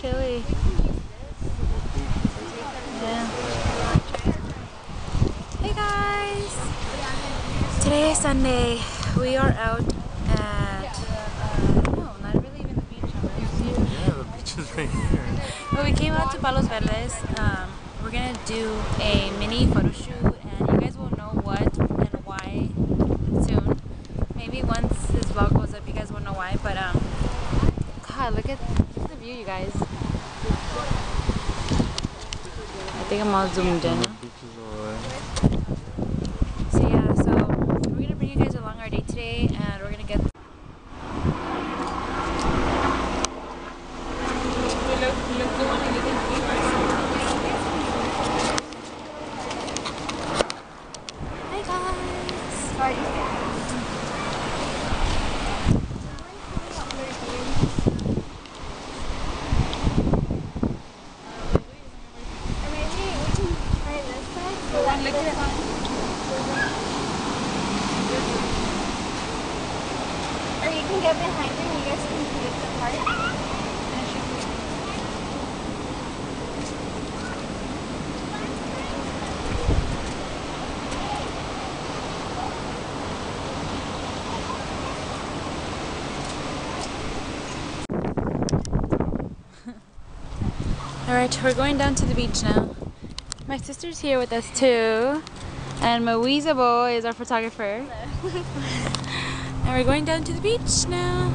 chilly. Yeah. Hey guys! Today is Sunday. We are out at... no, not really even the beach. Yeah, the beach is right here. But we came out to Palos Verdes. We're going to do a mini photo shoot and you guys will know what and why soon. Maybe once this vlog goes up you guys will know why, but God, look at the view, you guys. I think I'm all zoomed in. So yeah, so we're going to bring you guys along our day today and we're going to get... Alright, we're going down to the beach now. My sister's here with us too. And Moisabo is our photographer. And we're going down to the beach now.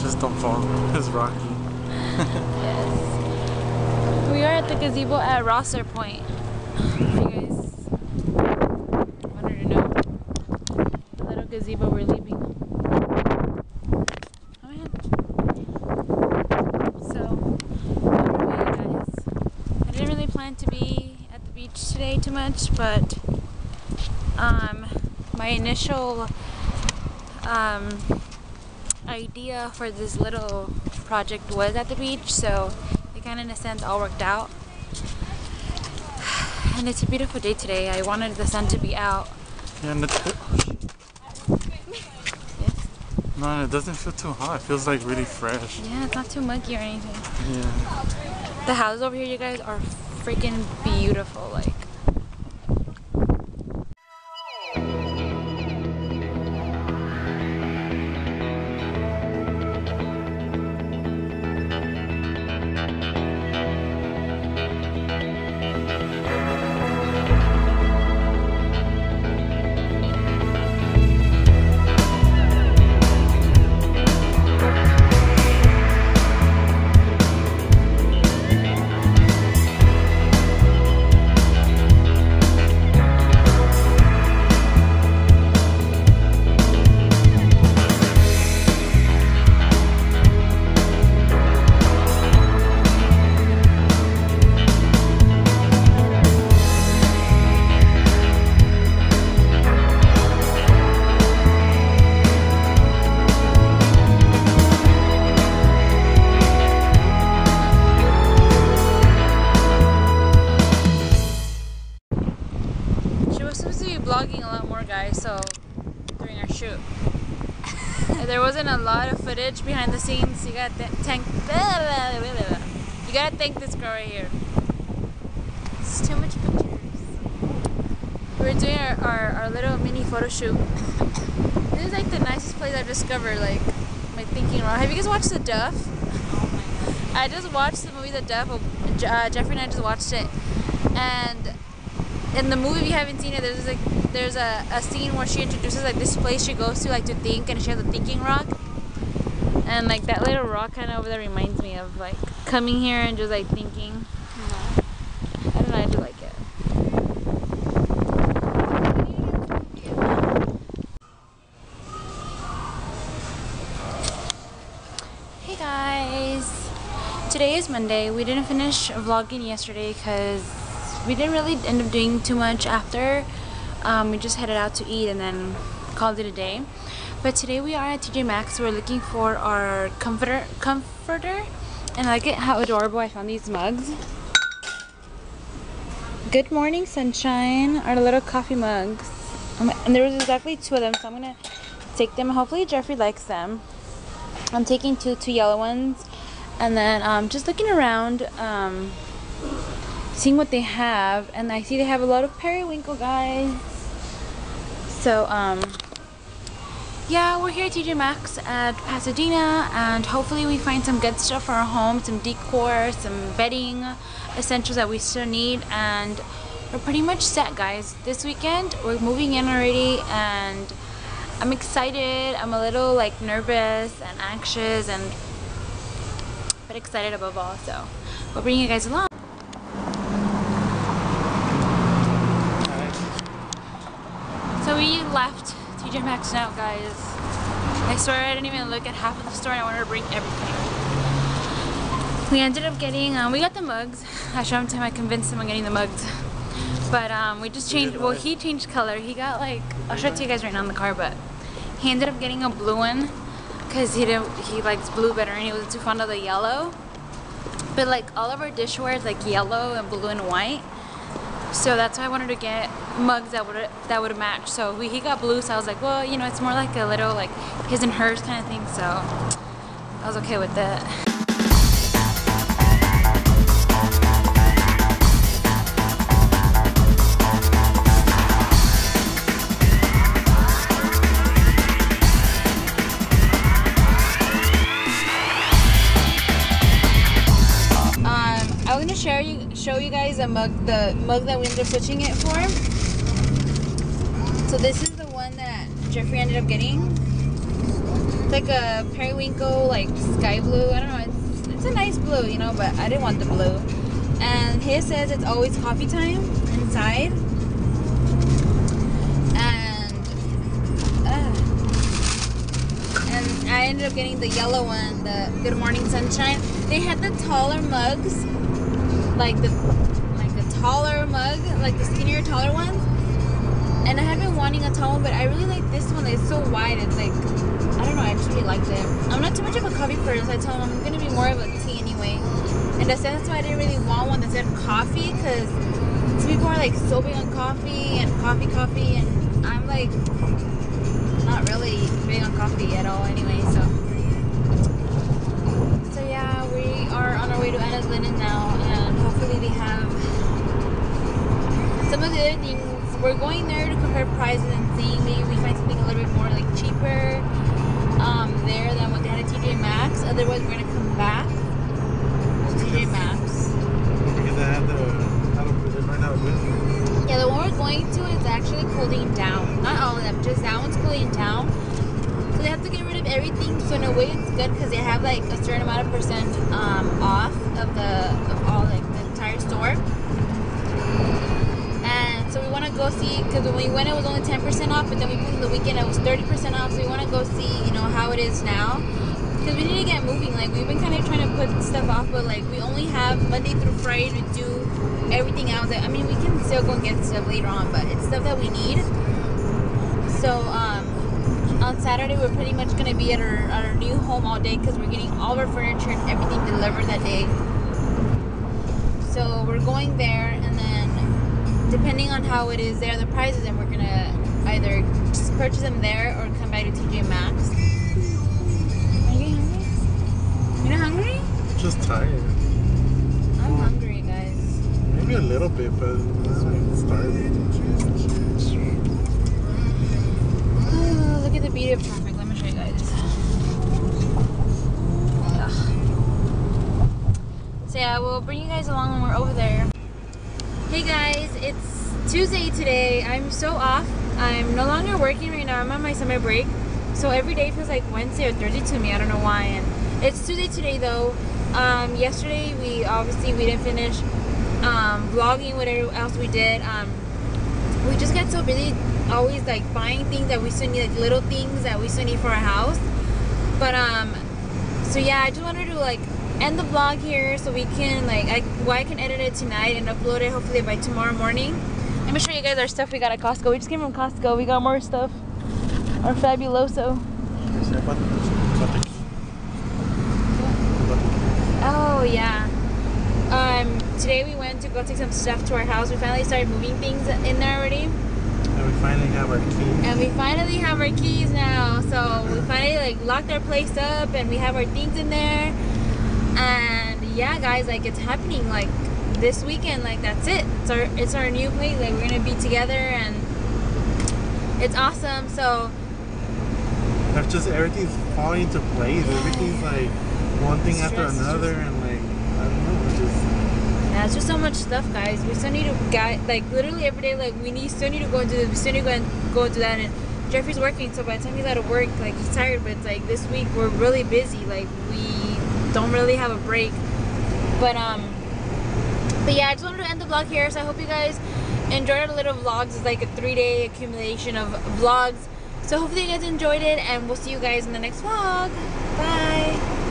Just don't fall, it's rocky. Yes. We are at the gazebo at Rosser Point. If you guys wanted to know. The little gazebo we're leaving. Too much, but my initial idea for this little project was at the beach, so it kind of in a sense all worked out. And it's a beautiful day today. I wanted the sun to be out. Yeah, and yes. No, it doesn't feel too hot. It feels like really fresh. Yeah, it's not too muggy or anything. Yeah. The houses over here, you guys, are freaking beautiful. Like. There wasn't a lot of footage behind the scenes. You gotta thank this girl right here. It's too much pictures. We're doing our little mini photo shoot. This is like the nicest place I've discovered. Like my thinking wrong. Have you guys watched The Duff? Oh my God. I just watched the movie The Duff. Jeffrey and I just watched it. And in the movie, if you haven't seen it, there's a scene where she introduces like this place she goes to like to think, and she has a thinking rock, and like that little rock kind of over there reminds me of like coming here and just like thinking. I don't know, I do like it. Hey guys, today is Monday. We didn't finish vlogging yesterday because we didn't really end up doing too much after. We just headed out to eat and then called it a day. But today we are at TJ Maxx. We're looking for our comforter. And I like it how adorable I found these mugs. Good morning, sunshine. Our little coffee mugs. And there was exactly 2 of them, so I'm gonna take them. Hopefully Jeffrey likes them. I'm taking 2 yellow ones And then just looking around, seeing what they have, and I see they have a lot of periwinkle, guys. So yeah, we're here at TJ Maxx at Pasadena, and hopefully we find some good stuff for our home, some decor, some bedding, essentials that we still need, and we're pretty much set, guys. This weekend we're moving in already, and I'm excited. I'm a little like nervous and anxious, and but excited above all. So we'll bring you guys along. So we left TJ Maxx now, guys. I swear I didn't even look at half of the store, and I wanted to bring everything. We ended up getting, we got the mugs. I showed him to him, I convinced him I'm getting the mugs. But we just changed, well, he changed color. He got like, I'll show it to you guys right now in the car, but he ended up getting a blue one because he likes blue better, and he was too fond of the yellow. But like all of our dishware is like yellow and blue and white. So that's why I wanted to get mugs that would match. So he got blue, so I was like, well, you know, it's more like a little like his and hers kind of thing. So I was okay with that. I was gonna show you guys the mug that we ended up switching it for. So this is the one that Jeffrey ended up getting. It's like a periwinkle, like sky blue. I don't know, it's a nice blue, you know, but I didn't want the blue. And his says it's always coffee time inside. And I ended up getting the yellow one, the Good Morning Sunshine. They had the taller mugs. Like the taller mug, like the skinnier, taller ones. And I have been wanting a tall one, but I really like this one. It's so wide. It's like, I don't know, I just really liked it. I'm not too much of a coffee person, so I told him I'm gonna be more of a tea anyway. And I said that's why I didn't really want one that said coffee, because some people are like so big on coffee and coffee, and I'm like not really big on coffee at all anyway, so yeah, we are on our way to Anna's Linen now. We have some of the other things. We're going there to compare prices and seeing maybe we find something a little bit more like cheaper there than what they had at TJ Maxx. Otherwise, we're gonna come back to TJ Maxx. Because I have the right now with me. Yeah, the one we're going to is actually cooling down. Not all of them, just that one's cooling down. So they have to get rid of everything. So in a way, it's good because they have like a certain amount of percent off of all like. Store. And so we want to go see, because when we went it was only 10% off, but then we put in the weekend it was 30% off, so we want to go see, you know, how it is now, because we need to get moving. Like we've been kind of trying to put stuff off, but like we only have Monday through Friday to do everything else. I mean, we can still go and get stuff later on, but it's stuff that we need. So on Saturday we're pretty much going to be at our new home all day, because we're getting all of our furniture and everything delivered that day. So we're going there, and then depending on how it is there, the prices, then we're gonna either just purchase them there or come back to TJ Maxx. Are you hungry? You're not hungry? I'm just tired. I'm hungry, guys. Maybe a little bit, but I'm starving. Oh, look at the beauty of traffic. Let me show you guys. So yeah, we'll bring you guys along when we're over there. Hey guys, it's Tuesday today. I'm so off. I'm no longer working right now. I'm on my summer break. So every day feels like Wednesday or Thursday to me. I don't know why. And it's Tuesday today though. Yesterday we didn't finish vlogging, whatever else we did. We just got so busy always like buying things that we still need, like little things that we still need for our house. But so yeah, I just wanted to like end the vlog here so we can like I can edit it tonight and upload it hopefully by tomorrow morning. Let me show you guys our stuff we got at Costco. We just came from Costco. We got more stuff. Our Fabuloso. Oh yeah. Today we went to go take some stuff to our house. We finally started moving things in there already. And we finally have our keys. And we finally have our keys now. So we finally like locked our place up, and we have our things in there. And yeah, guys, like, it's happening, like, this weekend. Like, that's it. It's our new place. Like, we're gonna be together, and it's awesome. So that's just, everything's falling into place. Yeah. Everything's like one thing after another, and like, I don't know, it's just, yeah, it's just so much stuff, guys. We still need to get, like, literally every day, like, we still need to go and do this, we still need to go and do that. And Jeffrey's working, so by the time he's out of work, like, he's tired. But it's like, this week we're really busy, like, we don't really have a break. But but yeah, I just wanted to end the vlog here. So I hope you guys enjoyed our little vlogs. It's like a 3-day accumulation of vlogs. So hopefully you guys enjoyed it, and we'll see you guys in the next vlog. Bye.